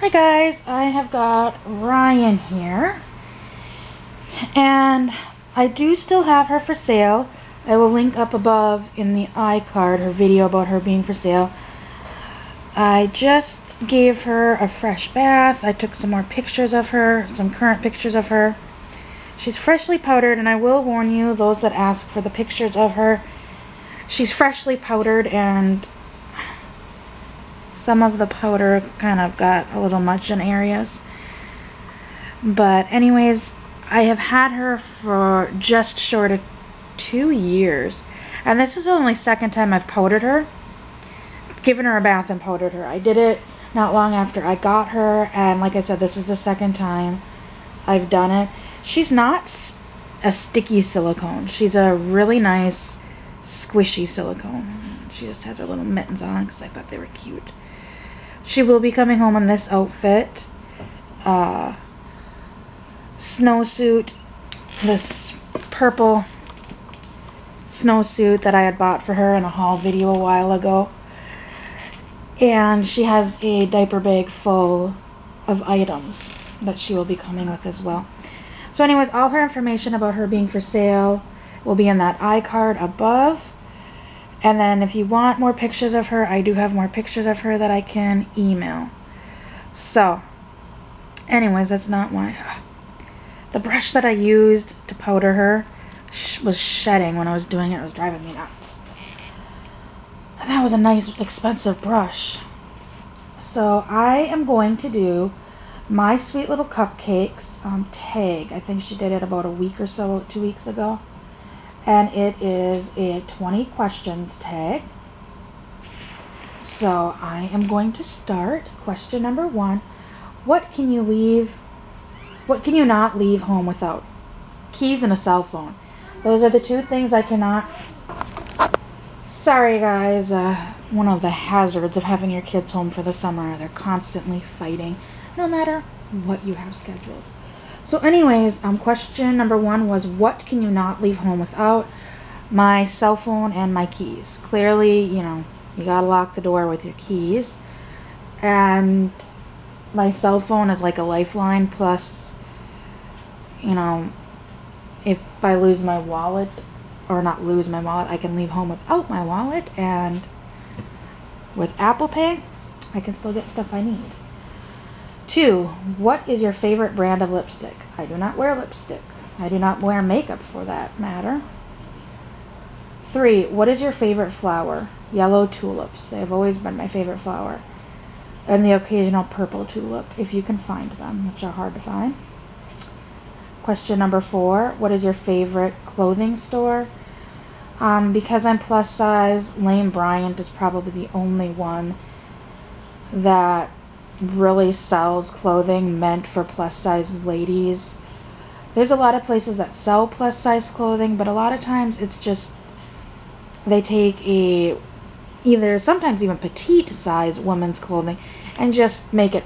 Hi guys, I have got Ryan here, and I do still have her for sale. I will link up above in the iCard her video about her being for sale. I just gave her a fresh bath. I took some more pictures of her, some current pictures of her. She's freshly powdered, and I will warn you, those that ask for the pictures of her, she's freshly powdered, and some of the powder kind of got a little much in areas. But anyways, I have had her for just short of 2 years, and this is the only second time I've powdered her, given her a bath and powdered her. I did it not long after I got her, and like I said, this is the second time I've done it. She's not a sticky silicone. She's a really nice squishy silicone. She just has her little mittens on because I thought they were cute. She will be coming home in this outfit, snowsuit, this purple snowsuit that I had bought for her in a haul video a while ago. And she has a diaper bag full of items that she will be coming with as well. So anyways, all her information about her being for sale will be in that iCard above. And then if you want more pictures of her, I do have more pictures of her that I can email. So, anyways, that's not why. The brush that I used to powder her was shedding when I was doing it. It was driving me nuts. And that was a nice, expensive brush. So I am going to do My Sweet Little Cupcakes tag. I think she did it about a week or so, 2 weeks ago. And it is a 20 questions tag. So I am going to start. Question number 1. What can you not leave home without? Keys and a cell phone. Those are the two things I cannot. Sorry guys, one of the hazards of having your kids home for the summer, they're constantly fighting, no matter what you have scheduled. So anyways, question number 1 was, what can you not leave home without? My cell phone and my keys. Clearly, you know, you gotta lock the door with your keys. And my cell phone is like a lifeline, plus, you know, if I lose my wallet, or not lose my wallet, I can leave home without my wallet, and with Apple Pay, I can still get stuff I need. 2, what is your favorite brand of lipstick? I do not wear lipstick. I do not wear makeup for that matter. 3, what is your favorite flower? Yellow tulips. They've always been my favorite flower. And the occasional purple tulip, if you can find them, which are hard to find. Question number 4, what is your favorite clothing store? Because I'm plus size, Lane Bryant is probably the only one that really sells clothing meant for plus size ladies. There's a lot of places that sell plus size clothing, but a lot of times it's just they take a either sometimes even petite size women's clothing and just make it,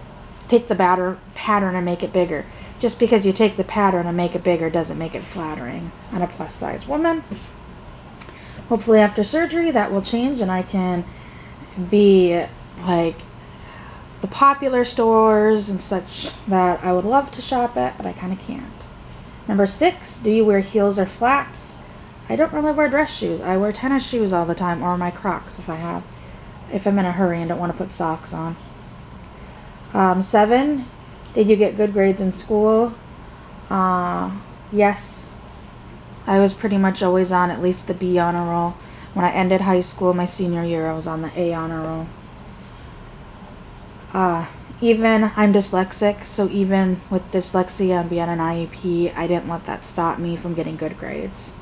take the pattern and make it bigger. Just because you take the pattern and make it bigger doesn't make it flattering on a plus size woman. Hopefully after surgery that will change and I can be like the popular stores and such that I would love to shop at, but I kind of can't. Number 6, do you wear heels or flats? I don't really wear dress shoes. I wear tennis shoes all the time, or my Crocs if I have, if I'm in a hurry and don't want to put socks on. 7, did you get good grades in school? Yes. I was pretty much always on at least the B honor roll. When I ended high school, my senior year, I was on the A honor roll. Even I'm dyslexic, so even with dyslexia and being an IEP, I didn't let that stop me from getting good grades.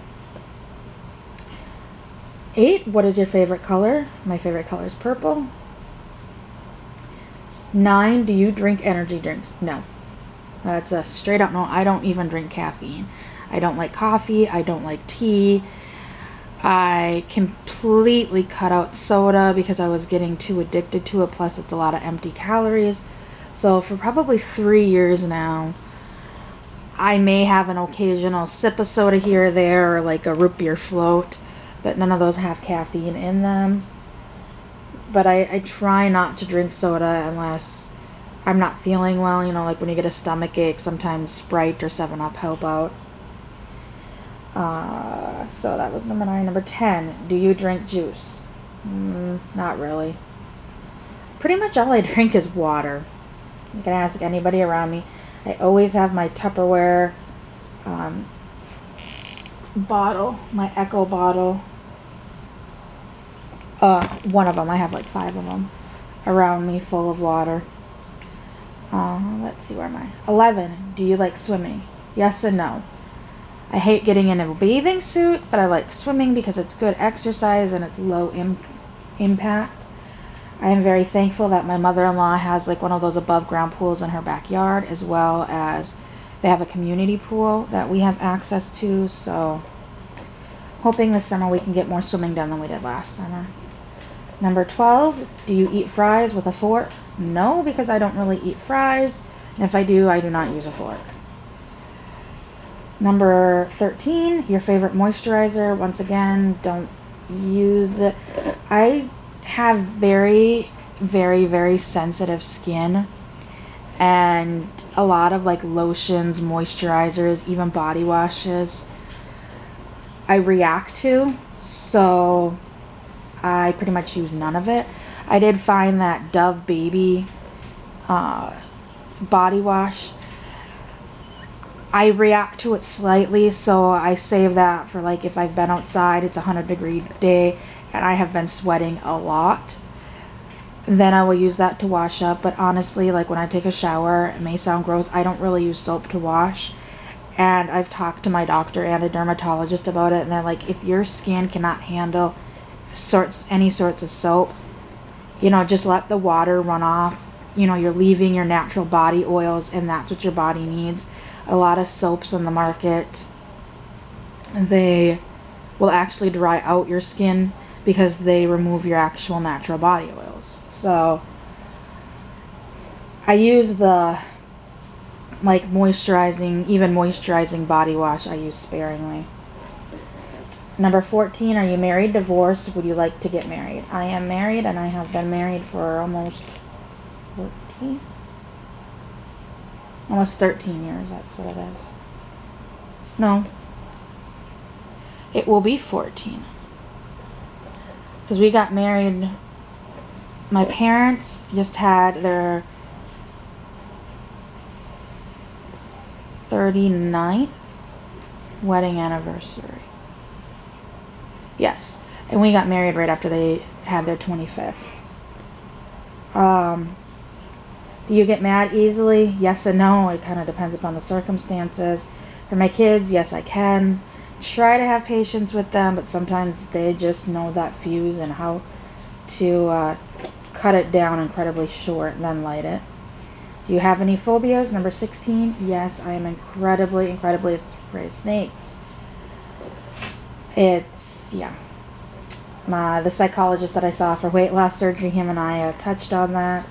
8, what is your favorite color? My favorite color is purple. 9, do you drink energy drinks? No. That's a straight up no. I don't even drink caffeine. I don't like coffee. I don't like tea. I completely cut out soda because I was getting too addicted to it, plus it's a lot of empty calories. So for probably 3 years now, I may have an occasional sip of soda here or there, or like a root beer float, but none of those have caffeine in them. But I try not to drink soda unless I'm not feeling well, you know, like when you get a stomach ache, sometimes Sprite or 7-Up help out. So that was number 9. Number 10, do you drink juice? Not really. Pretty much all I drink is water. You can ask anybody around me. I always have my Tupperware bottle, my Echo bottle. One of them. I have like 5 of them around me full of water. Let's see, where am I? 11. Do you like swimming? Yes and no. I hate getting in a bathing suit, but I like swimming because it's good exercise and it's low impact. I am very thankful that my mother-in-law has like one of those above-ground pools in her backyard, as well as they have a community pool that we have access to. So, hoping this summer we can get more swimming done than we did last summer. Number 12, do you eat fries with a fork? No, because I don't really eat fries. And if I do, I do not use a fork. Number 13, your favorite moisturizer. Once again, don't use it. I have very, very, very sensitive skin. And a lot of like lotions, moisturizers, even body washes, I react to. So I pretty much use none of it. I did find that Dove Baby body wash. I react to it slightly, so I save that for like if I've been outside, it's a 100-degree day, and I have been sweating a lot. Then I will use that to wash up. But honestly, like when I take a shower, it may sound gross, I don't really use soap to wash. And I've talked to my doctor and a dermatologist about it, and they're like, if your skin cannot handle any sorts of soap, you know, just let the water run off. You know, you're leaving your natural body oils, and that's what your body needs. A lot of soaps on the market, they will actually dry out your skin because they remove your actual natural body oils. So I use the like moisturizing, even moisturizing body wash I use sparingly. Number 14, are you married, divorced? Would you like to get married? I am married, and I have been married for almost 14? Almost 13 years, that's what it is. No. It will be 14. Because we got married, my parents just had their 39th wedding anniversary. Yes, and we got married right after they had their 25th. Do you get mad easily? Yes and no. It kind of depends upon the circumstances. For my kids, yes, I can. Try to have patience with them, but sometimes they just know that fuse and how to cut it down incredibly short and then light it. Do you have any phobias? Number 16, yes, I am incredibly afraid of snakes. Yeah. The psychologist that I saw for weight loss surgery, him and I touched on that.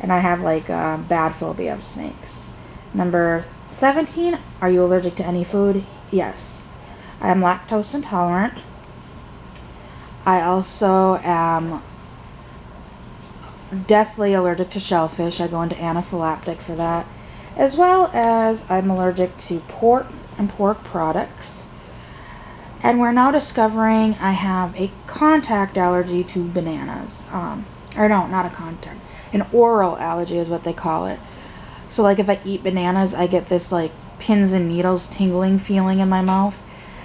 And I have like a bad phobia of snakes. Number 17, are you allergic to any food? Yes. I am lactose intolerant. I also am deathly allergic to shellfish. I go into anaphylactic for that. As well as I'm allergic to pork and pork products. And we're now discovering I have a contact allergy to bananas. Or no, not a contact. An oral allergy is what they call it. So like if I eat bananas, I get this like pins and needles tingling feeling in my mouth.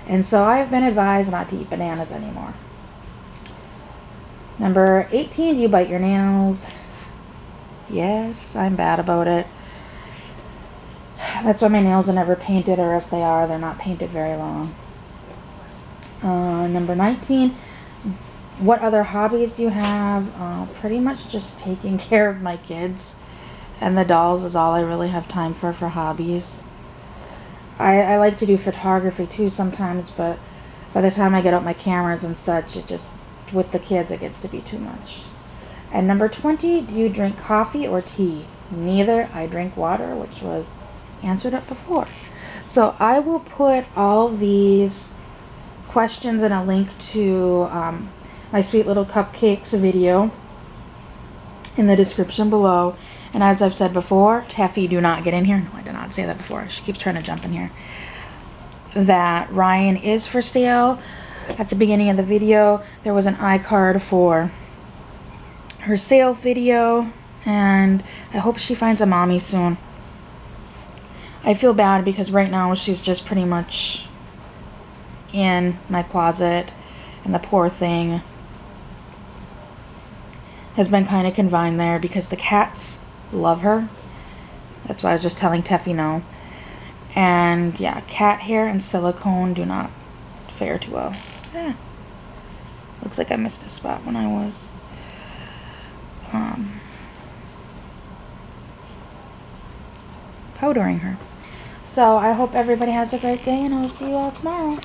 And so I've been advised not to eat bananas anymore. Number 18, do you bite your nails? Yes, I'm bad about it. That's why my nails are never painted, or if they are, they're not painted very long. Number 19, what other hobbies do you have? Pretty much just taking care of my kids, and the dolls is all I really have time for hobbies. I like to do photography too sometimes, but by the time I get out my cameras and such, it just, with the kids, it gets to be too much. And number 20, do you drink coffee or tea? Neither. I drink water, which was answered up before. So I will put all these questions and a link to my Sweet Little Cupcakes video in the description below, And as I've said before, Taffy, do not get in here. No, I did not say that before. She keeps trying to jump in here. That Ryan is for sale. At the beginning of the video, there was an iCard for her sale video. And I hope she finds a mommy soon. I feel bad because right now she's just pretty much in my closet. And the poor thing has been kind of confined there because the cats love her. That's why I was just telling Teffy no. And yeah, cat hair and silicone do not fare too well. Yeah. Looks like I missed a spot when I was. Powdering her. So I hope everybody has a great day, and I'll see you all tomorrow.